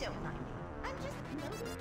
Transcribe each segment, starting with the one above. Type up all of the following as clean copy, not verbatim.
Don't mind me. I'm just noticing.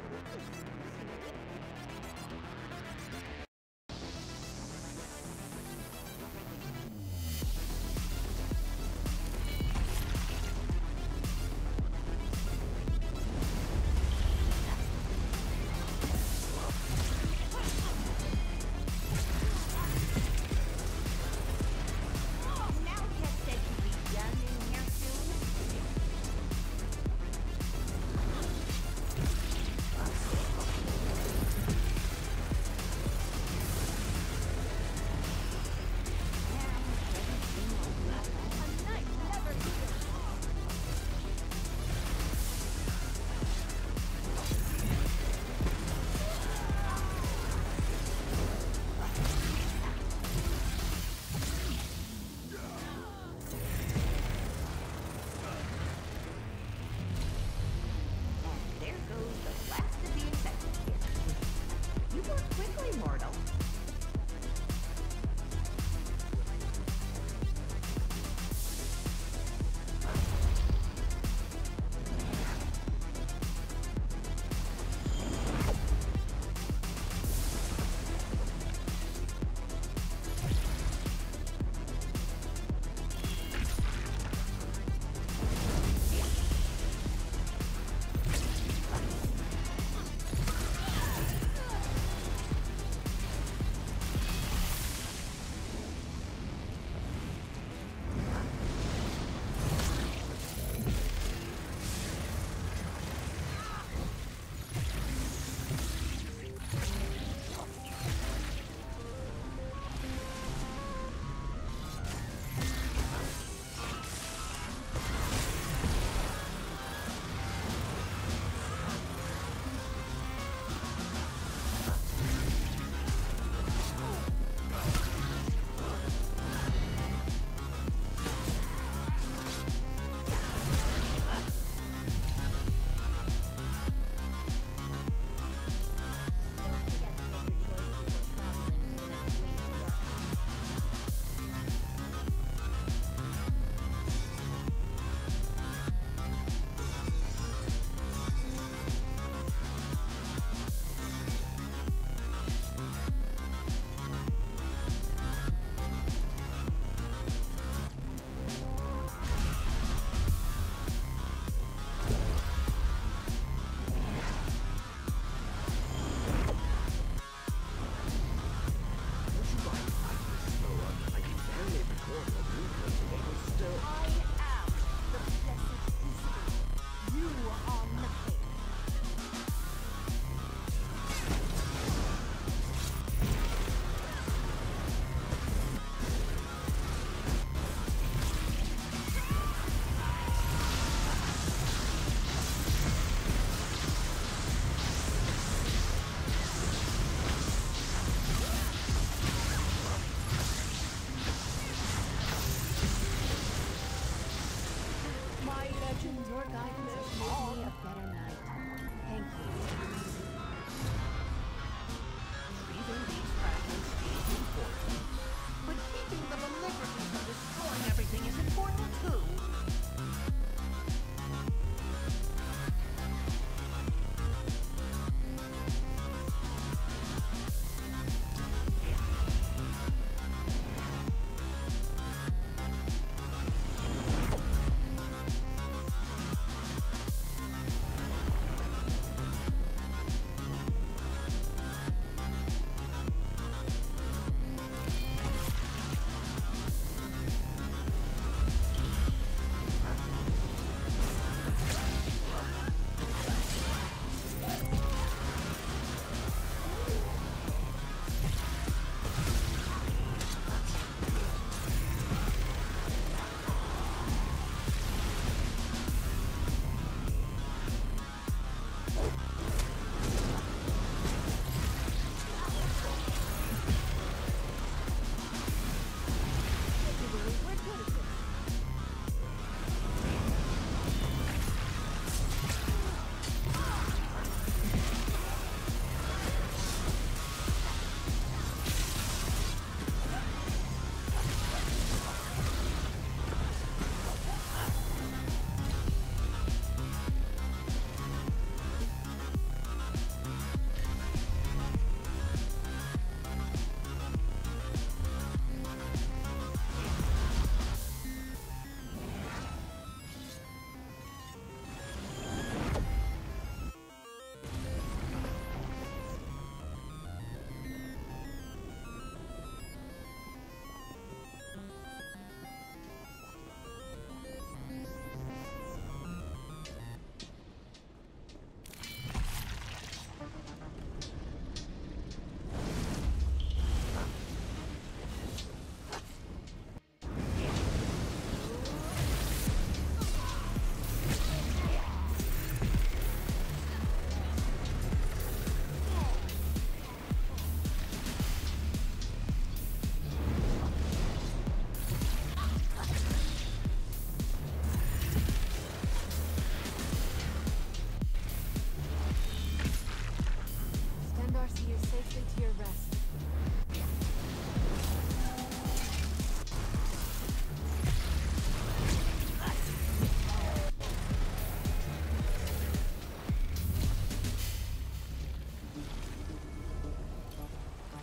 your rest.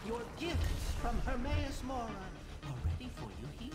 Your gifts from Hermaeus Mora are ready for you here.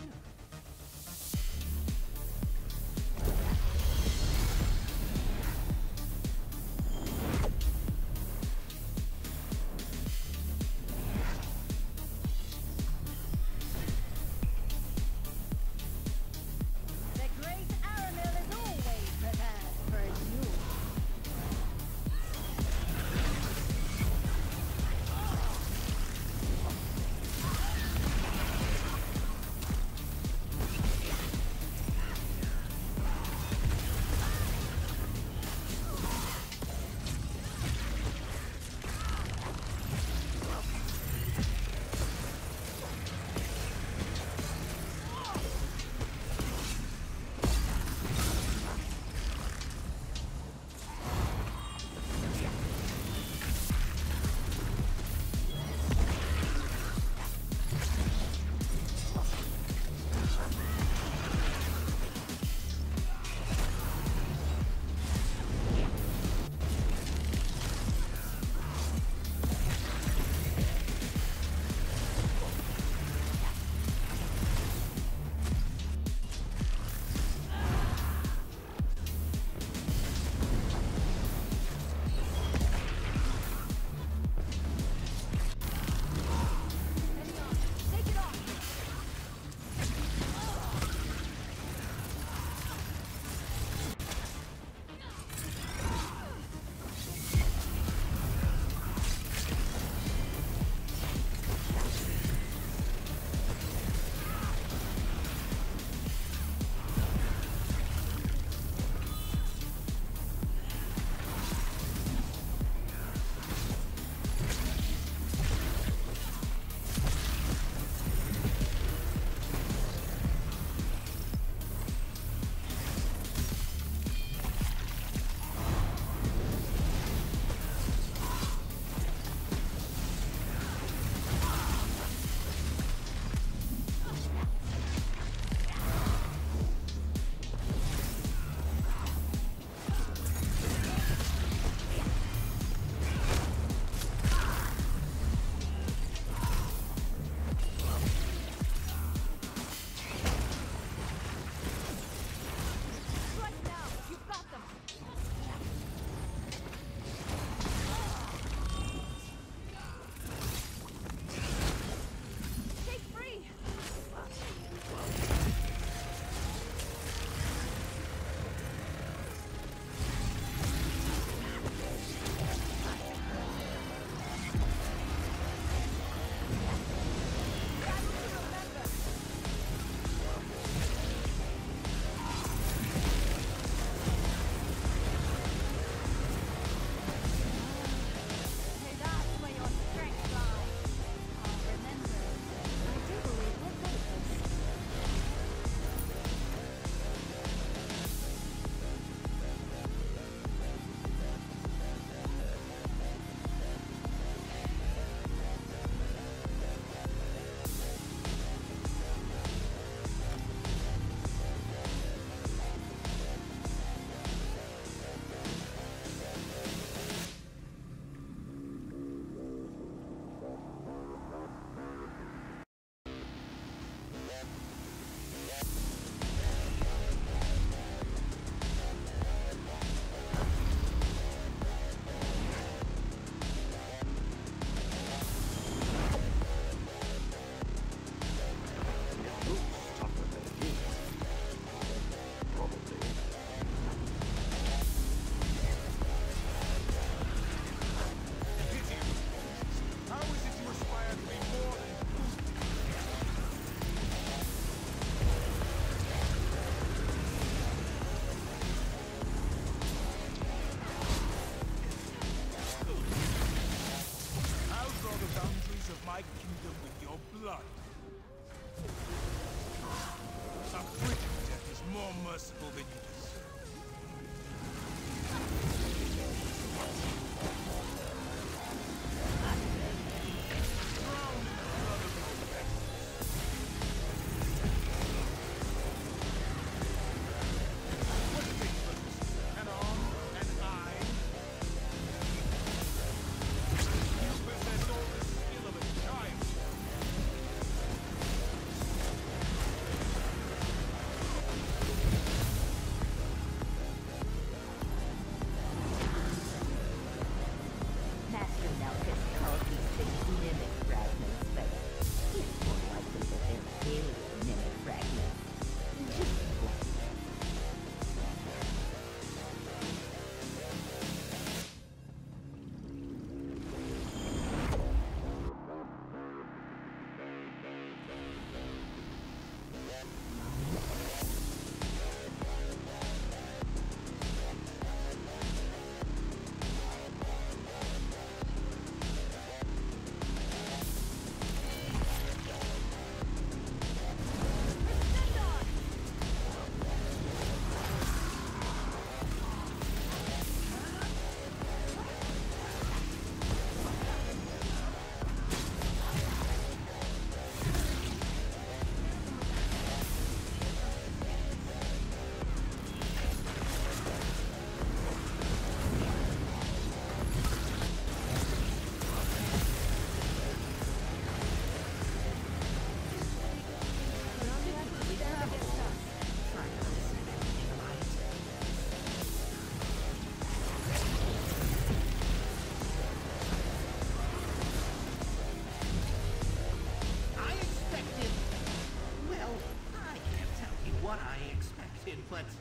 want.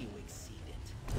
You exceed it.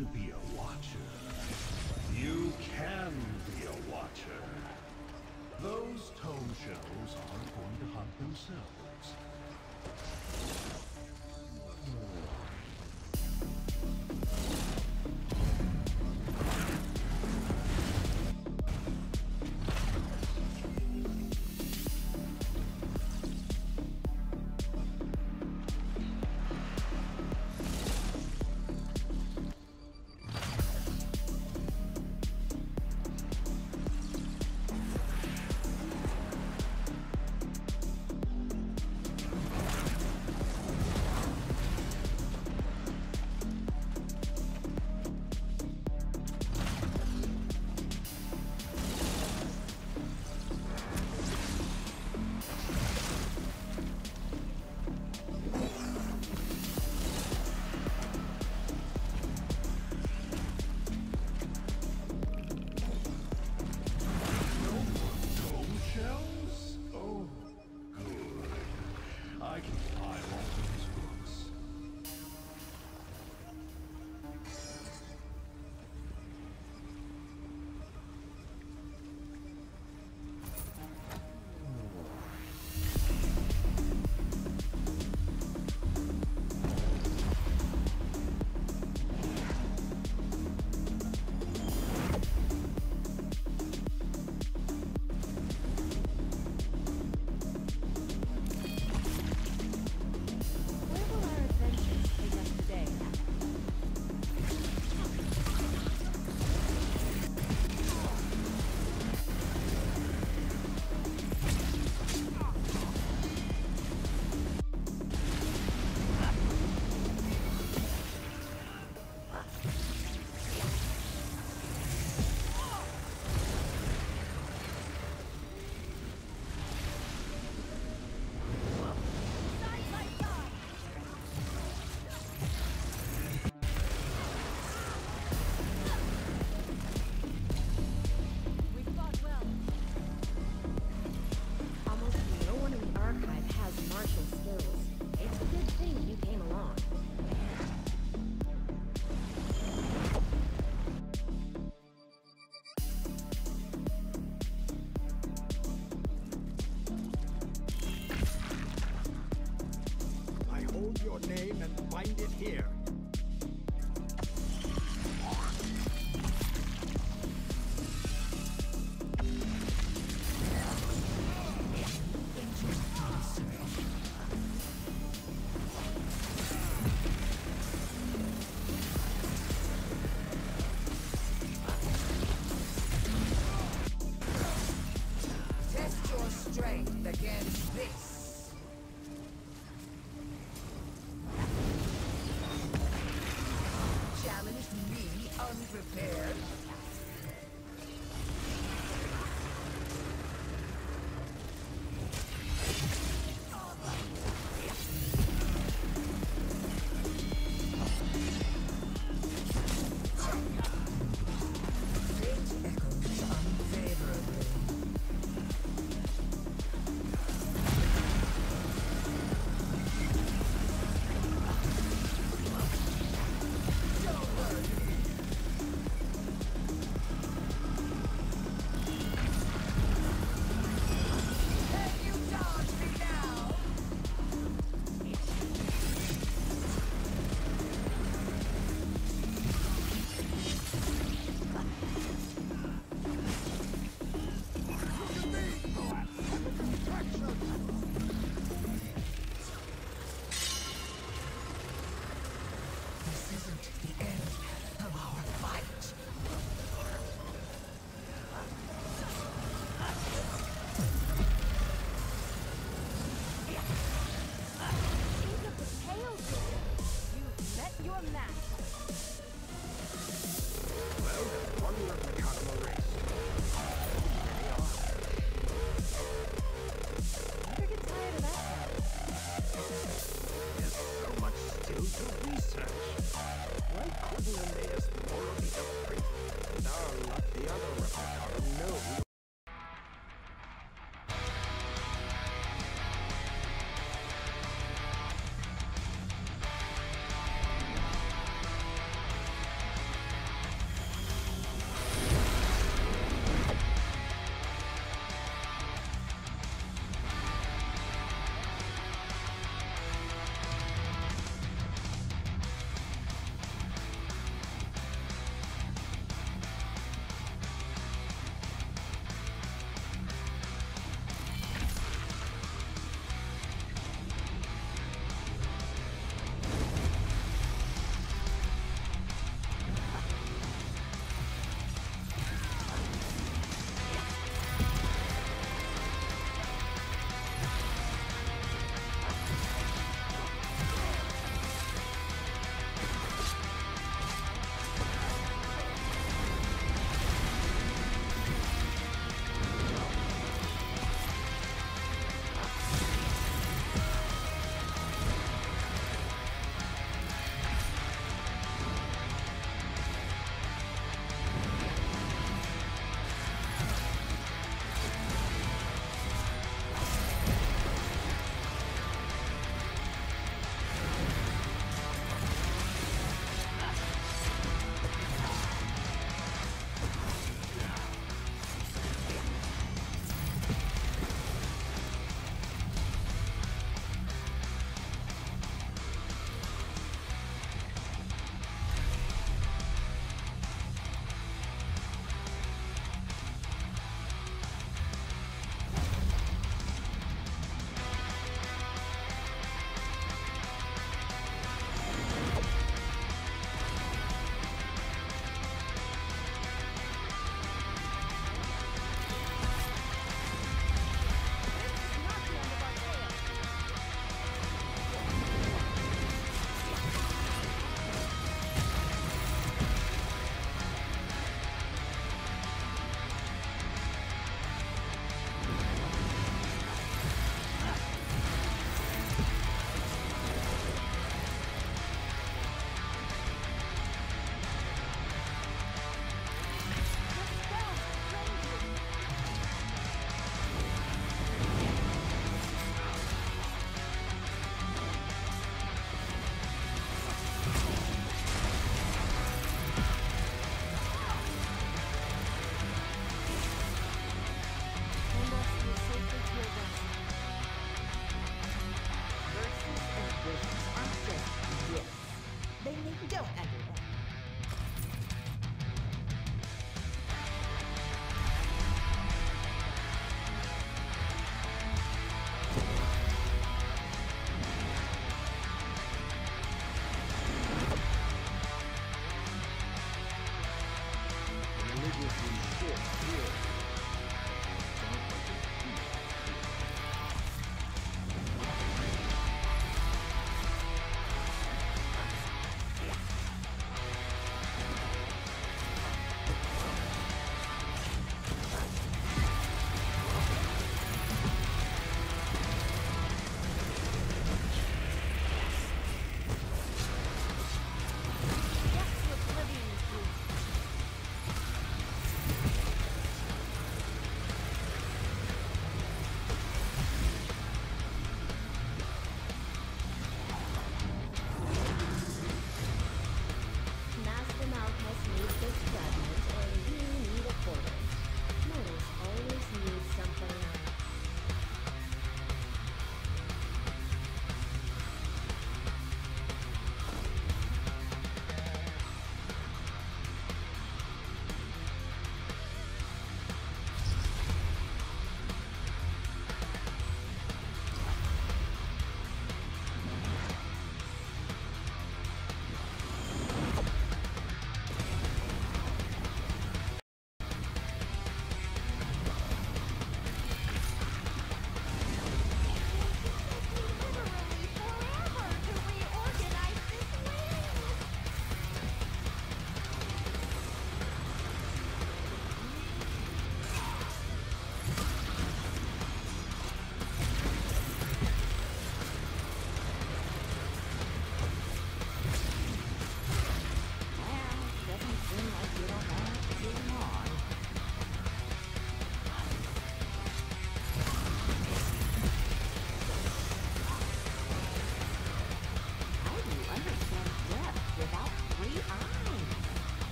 to be a watcher. You can be a watcher. Those tome shells aren't going to hunt themselves.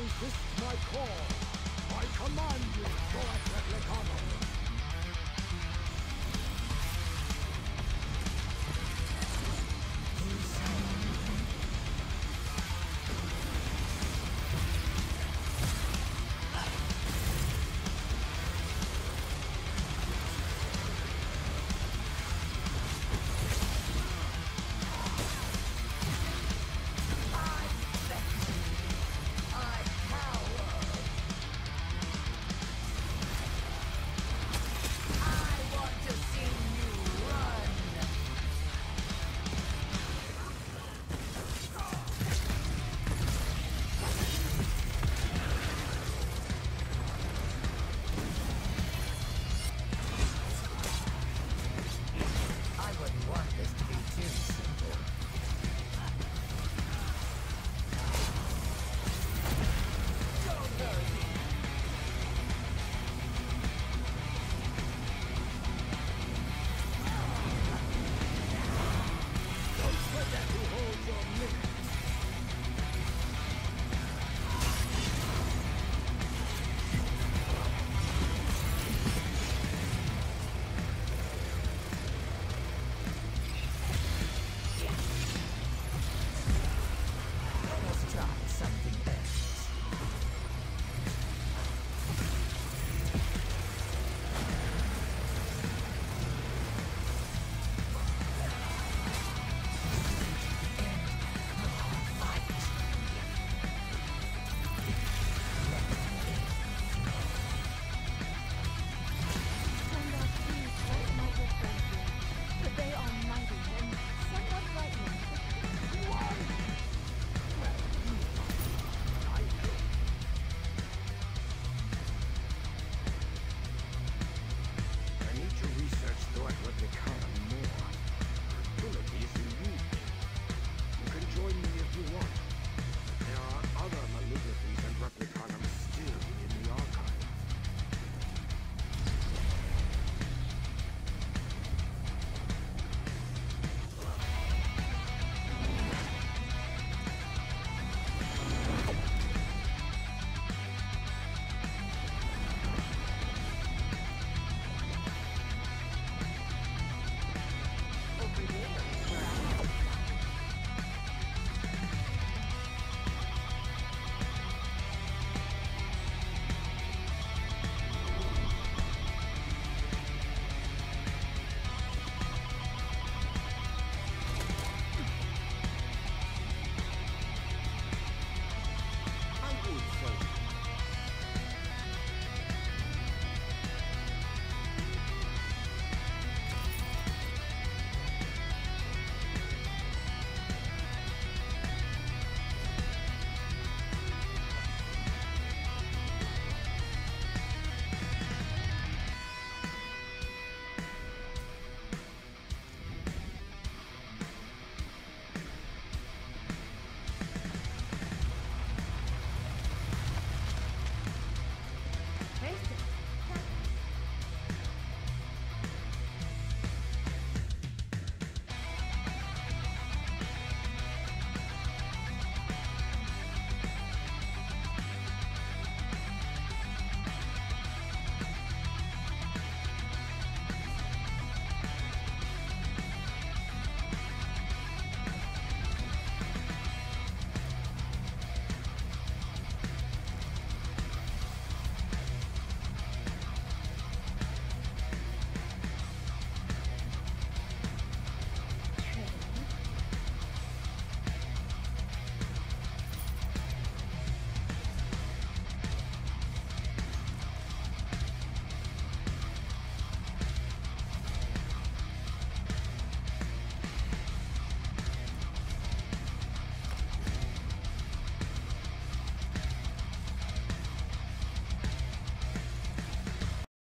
Resist my call.